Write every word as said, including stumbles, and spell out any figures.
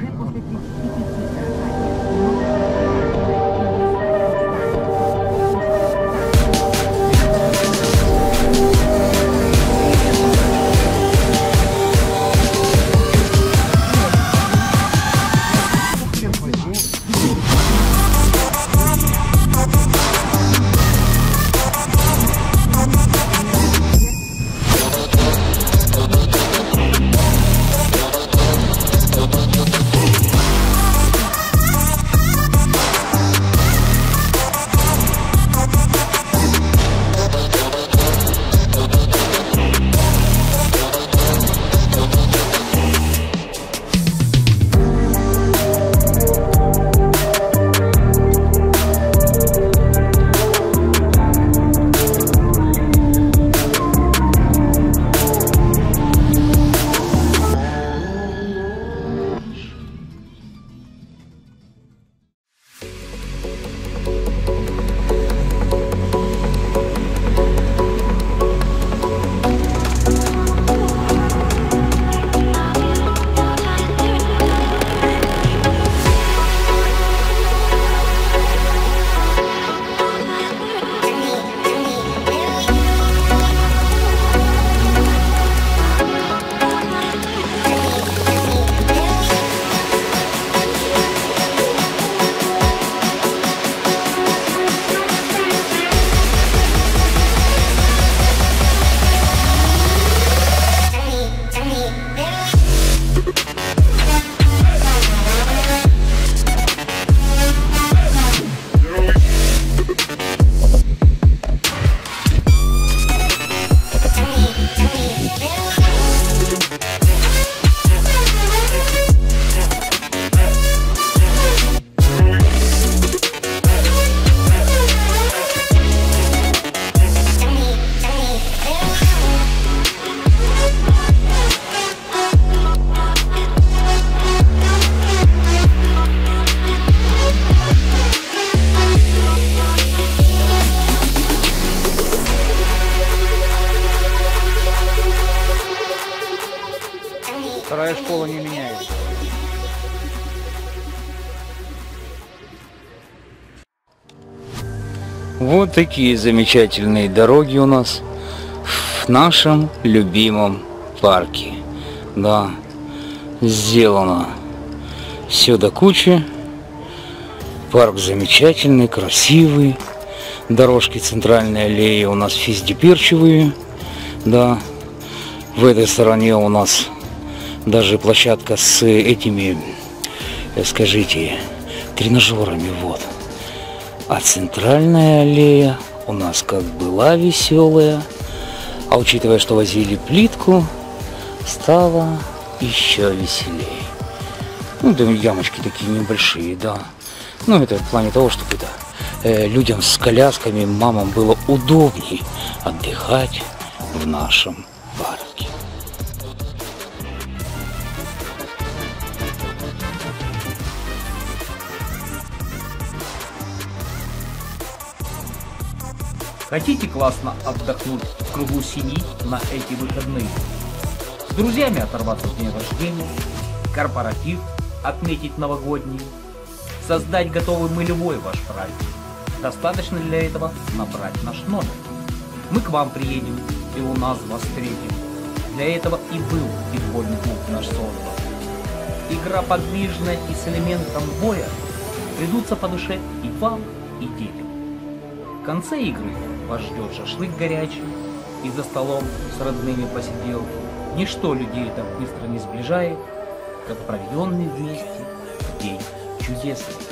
уже после вторая школа не меняет. Вот такие замечательные дороги у нас в нашем любимом парке. Да, сделано все до кучи. Парк замечательный, красивый. Дорожки центральной аллеи у нас физдиперчевые. Да, в этой стороне у нас даже площадка с этими, скажите, тренажерами, вот. А центральная аллея у нас как была веселая, а учитывая, что возили плитку, стало еще веселее. Ну, да, ямочки такие небольшие, да. Ну, это в плане того, чтобы это, э, людям с колясками, мамам было удобнее отдыхать в нашем парке. Хотите классно отдохнуть в кругу семьи на эти выходные? С друзьями оторваться в день рождения, корпоратив отметить новогодний, создать готовый мылевой ваш праздник. Достаточно для этого набрать наш номер. Мы к вам приедем и у нас вас встретим. Для этого и был футбольный клуб наш создан. Игра подвижная и с элементом боя придутся по душе и вам, и детям. В конце игры вас ждет шашлык горячий, и за столом с родными посидел. Ничто людей так быстро не сближает, как проведенный вместе день чудесный.